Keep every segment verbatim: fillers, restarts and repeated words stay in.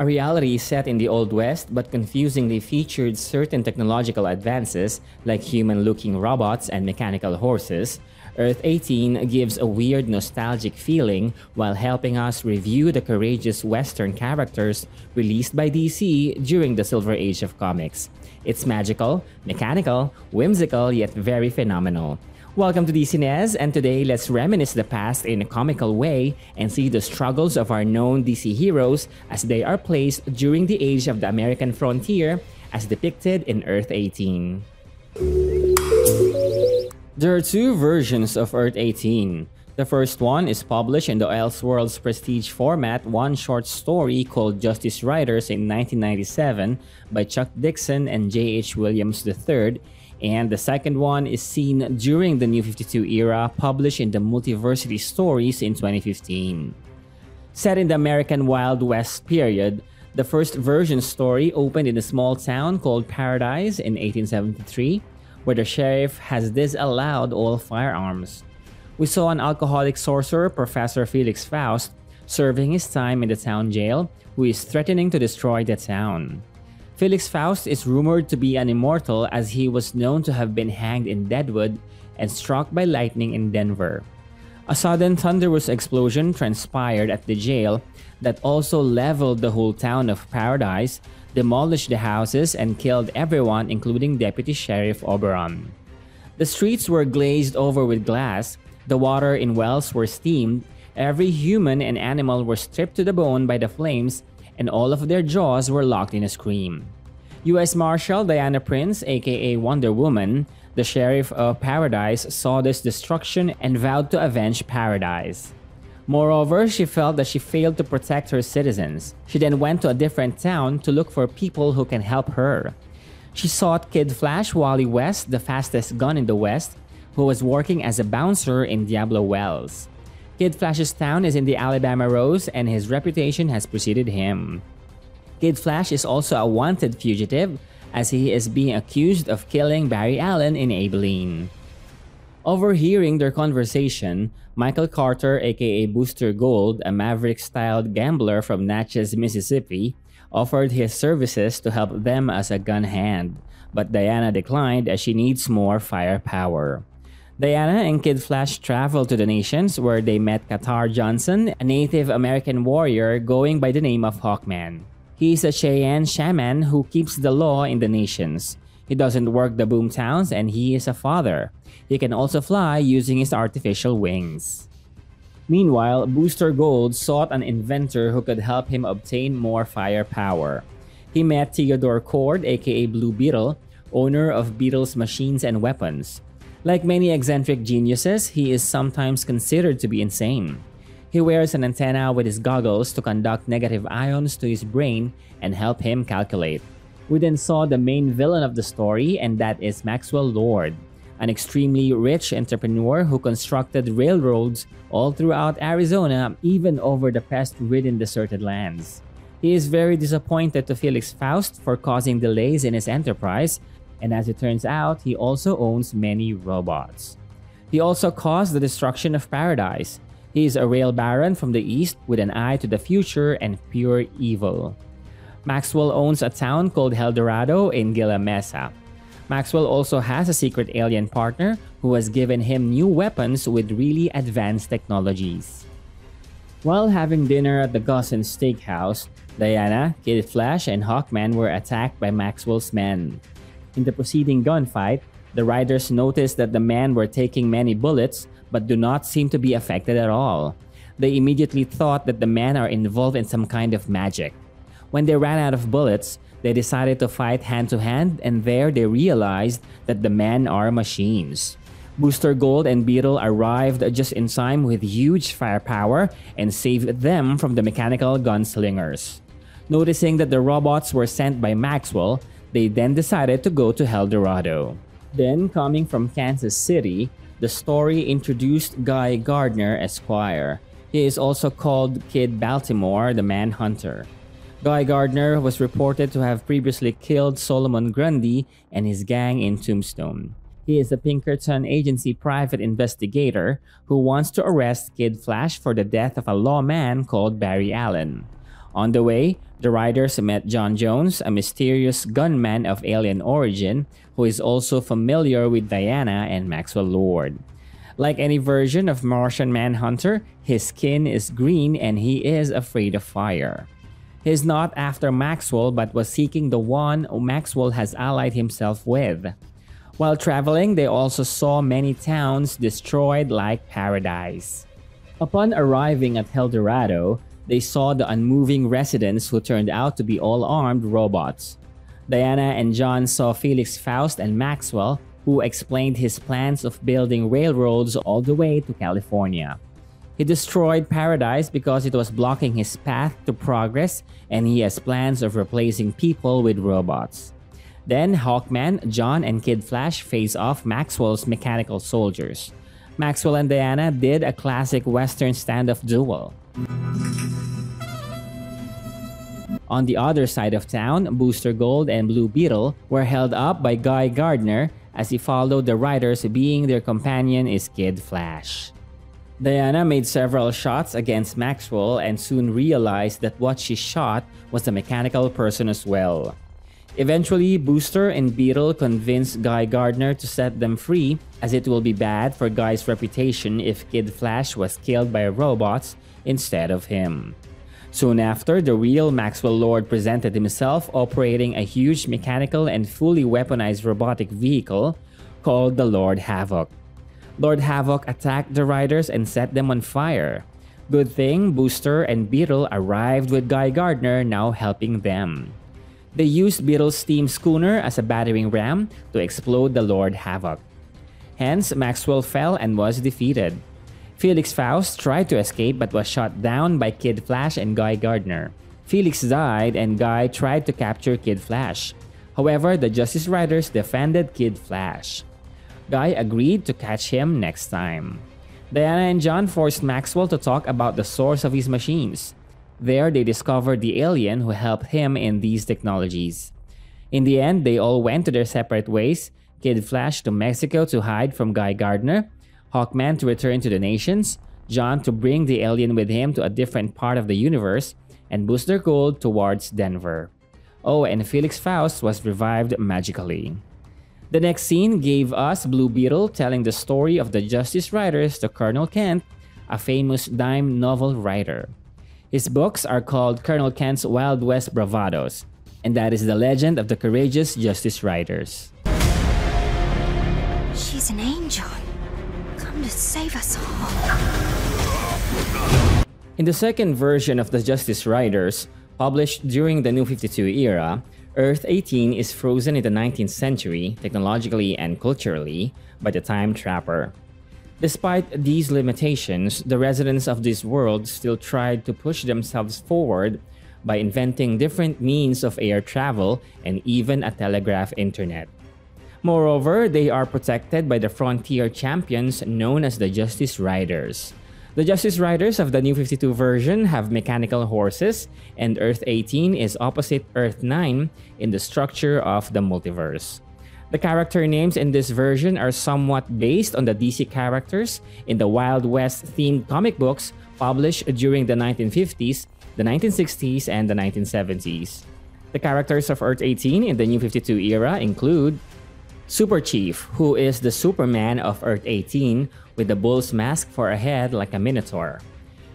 a reality set in the Old West but confusingly featured certain technological advances like human-looking robots and mechanical horses, Earth eighteen gives a weird nostalgic feeling while helping us review the courageous Western characters released by D C during the Silver Age of comics. It's magical, mechanical, whimsical, yet very phenomenal. Welcome to D C N E S, and today let's reminisce the past in a comical way and see the struggles of our known D C heroes as they are placed during the age of the American frontier as depicted in Earth eighteen. There are two versions of Earth eighteen. The first one is published in the Elseworlds prestige format one short story called Justice Riders in nineteen ninety-seven by Chuck Dixon and J H Williams the third, and the second one is seen during the New fifty-two era, published in the Multiversity Stories in twenty fifteen. Set in the American Wild West period, the first version story opened in a small town called Paradise in eighteen seventy-three, where the sheriff has disallowed all firearms. We saw an alcoholic sorcerer, Professor Felix Faust, serving his time in the town jail, who is threatening to destroy the town. Felix Faust is rumored to be an immortal, as he was known to have been hanged in Deadwood and struck by lightning in Denver. A sudden thunderous explosion transpired at the jail that also leveled the whole town of Paradise, demolished the houses, and killed everyone, including Deputy Sheriff Oberon. The streets were glazed over with glass, the water in wells were steamed, every human and animal were stripped to the bone by the flames, and all of their jaws were locked in a scream. U S Marshal Diana Prince, aka Wonder Woman, the Sheriff of Paradise, saw this destruction and vowed to avenge Paradise. Moreover, she felt that she failed to protect her citizens. She then went to a different town to look for people who can help her. She sought Kid Flash Wally West, the fastest gun in the West, who was working as a bouncer in Diablo Wells. Kid Flash's town is in the Alabama Rose, and his reputation has preceded him. Kid Flash is also a wanted fugitive, as he is being accused of killing Barry Allen in Abilene. Overhearing their conversation, Michael Carter, aka Booster Gold, a maverick-styled gambler from Natchez, Mississippi, offered his services to help them as a gun hand, but Diana declined as she needs more firepower. Diana and Kid Flash traveled to the nations, where they met Qatar Johnson, a Native American warrior going by the name of Hawkman. He is a Cheyenne shaman who keeps the law in the nations. He doesn't work the boom towns, and he is a father. He can also fly using his artificial wings. Meanwhile, Booster Gold sought an inventor who could help him obtain more firepower. He met Theodore Cord, aka Blue Beetle, owner of Beetle's machines and weapons. Like many eccentric geniuses, he is sometimes considered to be insane. He wears an antenna with his goggles to conduct negative ions to his brain and help him calculate. We then saw the main villain of the story, and that is Maxwell Lord, an extremely rich entrepreneur who constructed railroads all throughout Arizona, even over the pest-ridden deserted lands. He is very disappointed to Felix Faust for causing delays in his enterprise, and as it turns out, he also owns many robots. He also caused the destruction of Paradise. He is a rail baron from the East with an eye to the future and pure evil. Maxwell owns a town called El Dorado in Gila Mesa. Maxwell also has a secret alien partner who has given him new weapons with really advanced technologies. While having dinner at the Gossen Steakhouse, Diana, Kid Flash, and Hawkman were attacked by Maxwell's men. In the preceding gunfight, the riders noticed that the men were taking many bullets but do not seem to be affected at all. They immediately thought that the men are involved in some kind of magic. When they ran out of bullets, they decided to fight hand-to-hand, and there they realized that the men are machines. Booster Gold and Beetle arrived just in time with huge firepower and saved them from the mechanical gunslingers. Noticing that the robots were sent by Maxwell, they then decided to go to El Dorado. Then, coming from Kansas City, the story introduced Guy Gardner, Esquire. He is also called Kid Baltimore, the Manhunter. Guy Gardner was reported to have previously killed Solomon Grundy and his gang in Tombstone. He is a Pinkerton Agency private investigator who wants to arrest Kid Flash for the death of a lawman called Barry Allen. On the way, the riders met John Jones, a mysterious gunman of alien origin who is also familiar with Diana and Maxwell Lord. Like any version of Martian Manhunter, his skin is green and he is afraid of fire. He is not after Maxwell but was seeking the one Maxwell has allied himself with. While traveling, they also saw many towns destroyed like Paradise. Upon arriving at El Dorado, they saw the unmoving residents who turned out to be all armed robots. Diana and John saw Felix Faust and Maxwell, who explained his plans of building railroads all the way to California. He destroyed Paradise because it was blocking his path to progress, and he has plans of replacing people with robots. Then Hawkman, John, and Kid Flash face off Maxwell's mechanical soldiers. Maxwell and Diana did a classic Western standoff duel. On the other side of town, Booster Gold and Blue Beetle were held up by Guy Gardner as he followed the riders, being their companion is Kid Flash. Diana made several shots against Maxwell and soon realized that what she shot was a mechanical person as well. Eventually, Booster and Beetle convinced Guy Gardner to set them free, as it will be bad for Guy's reputation if Kid Flash was killed by robots instead of him. Soon after, the real Maxwell Lord presented himself operating a huge mechanical and fully weaponized robotic vehicle called the Lord Havoc. Lord Havoc attacked the riders and set them on fire. Good thing Booster and Beetle arrived with Guy Gardner now helping them. They used Beetle's steam schooner as a battering ram to explode the Lord Havoc. Hence, Maxwell fell and was defeated. Felix Faust tried to escape but was shot down by Kid Flash and Guy Gardner. Felix died and Guy tried to capture Kid Flash. However, the Justice Riders defended Kid Flash. Guy agreed to catch him next time. Diana and John forced Maxwell to talk about the source of his machines. There, they discovered the alien who helped him in these technologies. In the end, they all went to their separate ways, Kid Flash to Mexico to hide from Guy Gardner, Hawkman to return to the Nations, John to bring the alien with him to a different part of the universe, and Booster Gold towards Denver. Oh, and Felix Faust was revived magically. The next scene gave us Blue Beetle telling the story of the Justice Riders to Colonel Kent, a famous dime novel writer. His books are called Colonel Kent's Wild West Bravados, and that is the legend of the courageous Justice Riders. She's an angel. To save us all. In the second version of the Justice Riders, published during the New fifty-two era, Earth eighteen is frozen in the nineteenth century, technologically and culturally, by the Time Trapper. Despite these limitations, the residents of this world still tried to push themselves forward by inventing different means of air travel and even a telegraph internet. Moreover, they are protected by the frontier champions known as the Justice Riders. The Justice Riders of the New fifty-two version have mechanical horses, and Earth eighteen is opposite Earth nine in the structure of the multiverse. The character names in this version are somewhat based on the D C characters in the Wild West-themed comic books published during the nineteen fifties, the nineteen sixties, and the nineteen seventies. The characters of Earth eighteen in the New fifty-two era include Super Chief, who is the Superman of Earth eighteen with a bull's mask for a head like a minotaur.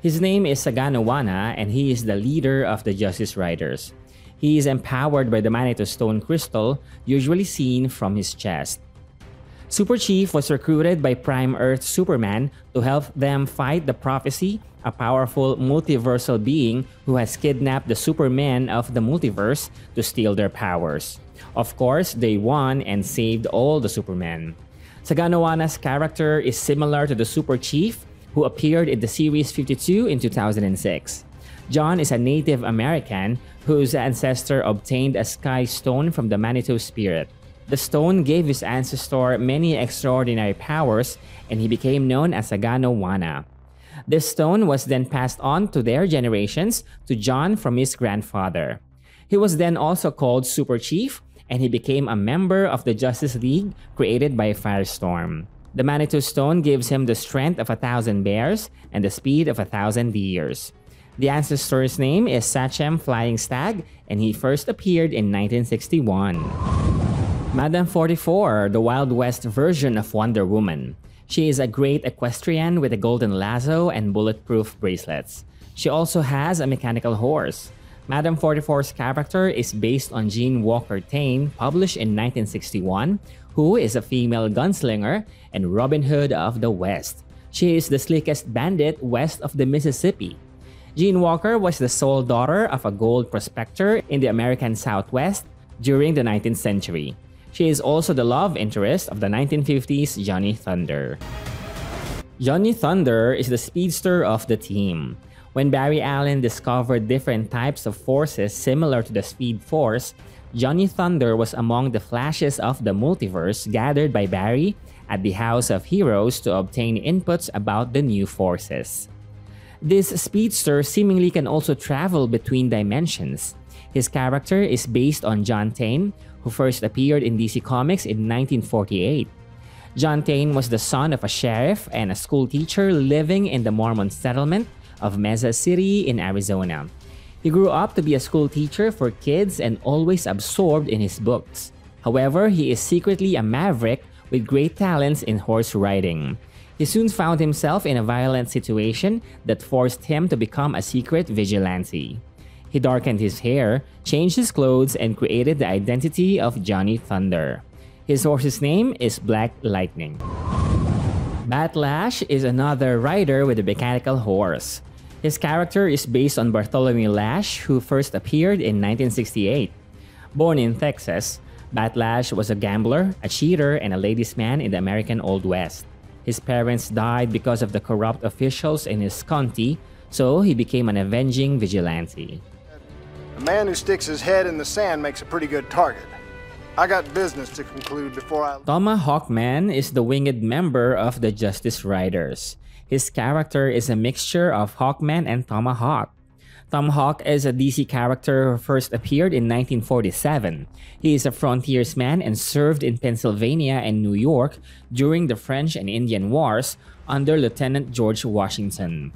His name is Saganowana and he is the leader of the Justice Riders. He is empowered by the Manitou stone crystal, usually seen from his chest. Super Chief was recruited by Prime Earth Superman to help them fight the Prophecy, a powerful multiversal being who has kidnapped the Supermen of the multiverse to steal their powers. Of course, they won and saved all the Supermen. Saganowana's character is similar to the Super Chief, who appeared in the Series fifty-two in two thousand six. John is a Native American whose ancestor obtained a sky stone from the Manitou spirit. The stone gave his ancestor many extraordinary powers and he became known as Saganowana. This stone was then passed on to their generations to John from his grandfather. He was then also called Super Chief, and he became a member of the Justice League created by Firestorm. The Manitou Stone gives him the strength of a thousand bears and the speed of a thousand deers. The ancestor's name is Sachem Flying Stag, and he first appeared in nineteen sixty-one. Madame forty-four, the Wild West version of Wonder Woman. She is a great equestrian with a golden lasso and bulletproof bracelets. She also has a mechanical horse. Madame forty-four's character is based on Jean Walker Tane, published in nineteen sixty-one, who is a female gunslinger and Robin Hood of the West. She is the slickest bandit west of the Mississippi. Jean Walker was the sole daughter of a gold prospector in the American Southwest during the nineteenth century. She is also the love interest of the nineteen fifties Johnny Thunder. Johnny Thunder is the speedster of the team. When Barry Allen discovered different types of forces similar to the Speed Force, Johnny Thunder was among the flashes of the multiverse gathered by Barry at the House of Heroes to obtain inputs about the new forces. This speedster seemingly can also travel between dimensions. His character is based on John Tane, who first appeared in D C Comics in nineteen forty-eight. John Tane was the son of a sheriff and a school teacher living in the Mormon settlement of Mesa City in Arizona. He grew up to be a school teacher for kids and always absorbed in his books. However, he is secretly a maverick with great talents in horse riding. He soon found himself in a violent situation that forced him to become a secret vigilante. He darkened his hair, changed his clothes, and created the identity of Johnny Thunder. His horse's name is Black Lightning. Batlash is another rider with a mechanical horse. His character is based on Bartholomew Lash, who first appeared in nineteen sixty-eight. Born in Texas, Batlash was a gambler, a cheater, and a ladies' man in the American Old West. His parents died because of the corrupt officials in his county, so he became an avenging vigilante. A man who sticks his head in the sand makes a pretty good target. I got business to conclude before I... Thomas Hawkman is the winged member of the Justice Riders. His character is a mixture of Hawkman and Tomahawk. Tomahawk is a D C character who first appeared in nineteen forty-seven. He is a frontiersman and served in Pennsylvania and New York during the French and Indian Wars under Lieutenant George Washington.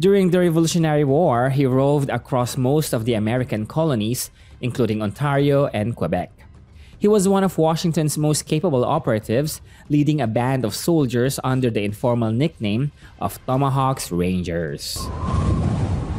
During the Revolutionary War, he roved across most of the American colonies, including Ontario and Quebec. He was one of Washington's most capable operatives, leading a band of soldiers under the informal nickname of Tomahawk's Rangers.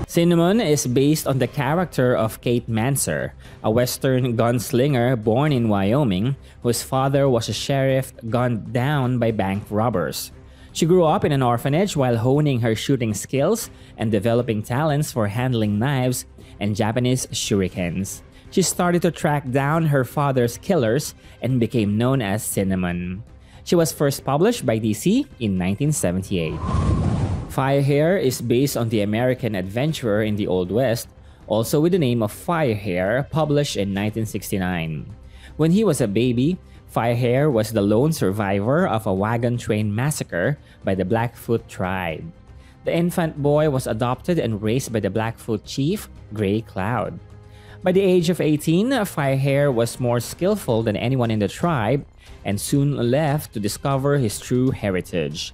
Cinnamon is based on the character of Kate Manser, a Western gunslinger born in Wyoming, whose father was a sheriff gunned down by bank robbers. She grew up in an orphanage while honing her shooting skills and developing talents for handling knives and Japanese shurikens. She started to track down her father's killers and became known as Cinnamon. She was first published by D C in nineteen seventy-eight. Firehair is based on the American adventurer in the Old West, also with the name of Firehair, published in nineteen sixty-nine. When he was a baby, Firehair was the lone survivor of a wagon train massacre by the Blackfoot tribe. The infant boy was adopted and raised by the Blackfoot chief, Gray Cloud. By the age of eighteen, Firehair was more skillful than anyone in the tribe and soon left to discover his true heritage.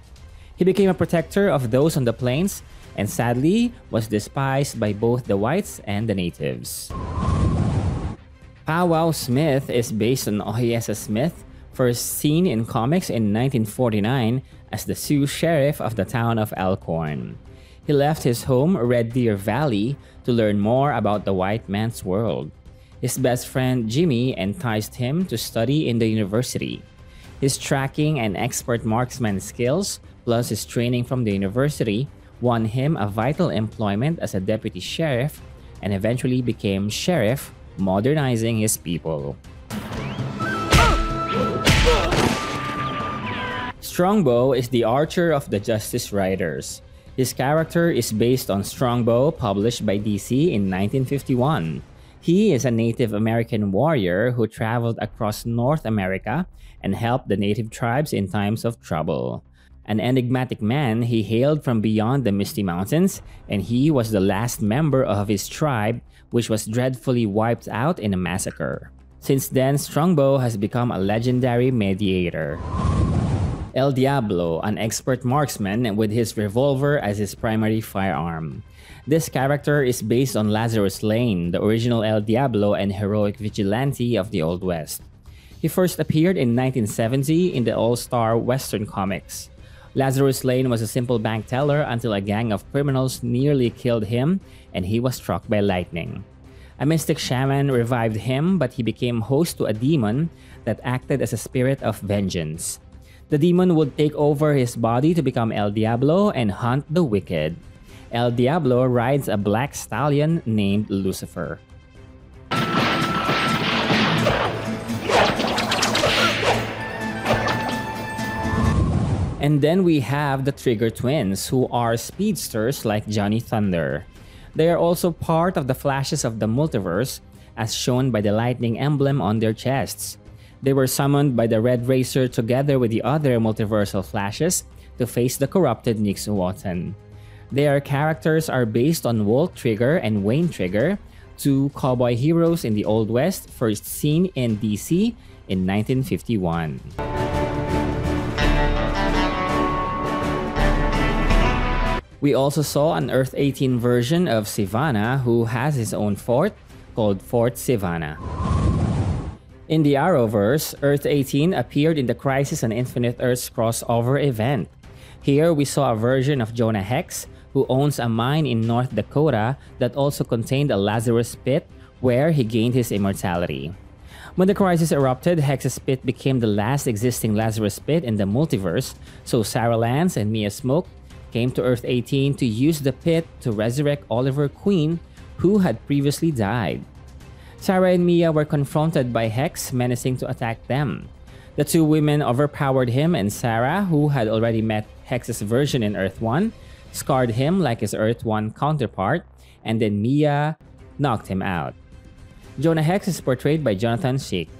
He became a protector of those on the plains and sadly was despised by both the whites and the natives. Powwow Smith is based on Ohiyesa Smith, first seen in comics in nineteen forty-nine as the Sioux sheriff of the town of Elkhorn. He left his home, Red Deer Valley, to learn more about the white man's world. His best friend Jimmy enticed him to study in the university. His tracking and expert marksman skills, plus his training from the university, won him a vital employment as a deputy sheriff and eventually became sheriff, modernizing his people. Strongbow is the archer of the Justice Riders. His character is based on Strongbow, published by D C in nineteen fifty-one. He is a Native American warrior who traveled across North America and helped the native tribes in times of trouble. An enigmatic man, he hailed from beyond the Misty Mountains, and he was the last member of his tribe, which was dreadfully wiped out in a massacre. Since then, Strongbow has become a legendary mediator. El Diablo, an expert marksman with his revolver as his primary firearm. This character is based on Lazarus Lane, the original El Diablo and heroic vigilante of the Old West. He first appeared in nineteen seventy in the All-Star Western comics. Lazarus Lane was a simple bank teller until a gang of criminals nearly killed him and he was struck by lightning. A mystic shaman revived him, but he became host to a demon that acted as a spirit of vengeance. The demon would take over his body to become El Diablo and hunt the wicked. El Diablo rides a black stallion named Lucifer. And then we have the Trigger Twins, who are speedsters like Johnny Thunder. They are also part of the Flashes of the Multiverse, as shown by the lightning emblem on their chests. They were summoned by the Red Racer together with the other multiversal Flashes to face the corrupted Nix Wotan. Their characters are based on Walt Trigger and Wayne Trigger, two cowboy heroes in the Old West first seen in D C in nineteen fifty-one. We also saw an Earth eighteen version of Sivana, who has his own fort called Fort Sivana. In the Arrowverse, Earth eighteen appeared in the Crisis on Infinite Earths crossover event. Here we saw a version of Jonah Hex, who owns a mine in North Dakota that also contained a Lazarus Pit where he gained his immortality. When the crisis erupted, Hex's Pit became the last existing Lazarus Pit in the multiverse, so Sarah Lance and Mia Smoke came to Earth eighteen to use the pit to resurrect Oliver Queen, who had previously died. Sarah and Mia were confronted by Hex, menacing to attack them. The two women overpowered him, and Sarah, who had already met Hex's version in Earth one, scarred him like his Earth one counterpart, and then Mia knocked him out. Jonah Hex is portrayed by Jonathan Sheik.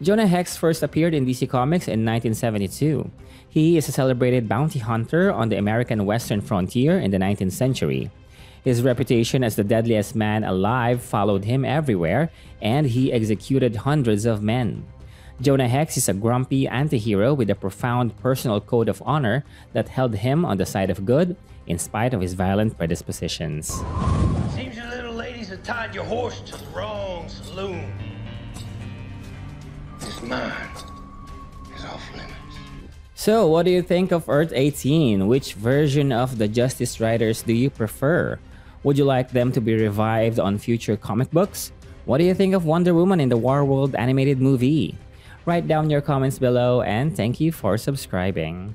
Jonah Hex first appeared in D C Comics in nineteen seventy-two. He is a celebrated bounty hunter on the American Western frontier in the nineteenth century. His reputation as the deadliest man alive followed him everywhere, and he executed hundreds of men. Jonah Hex is a grumpy antihero with a profound personal code of honor that held him on the side of good in spite of his violent predispositions. Seems you little ladies have tied your horse to the wrong saloon. This mine is off limits. So, what do you think of Earth eighteen? Which version of the Justice Riders do you prefer? Would you like them to be revived on future comic books? What do you think of Wonder Woman in the Warworld animated movie? Write down your comments below, and thank you for subscribing.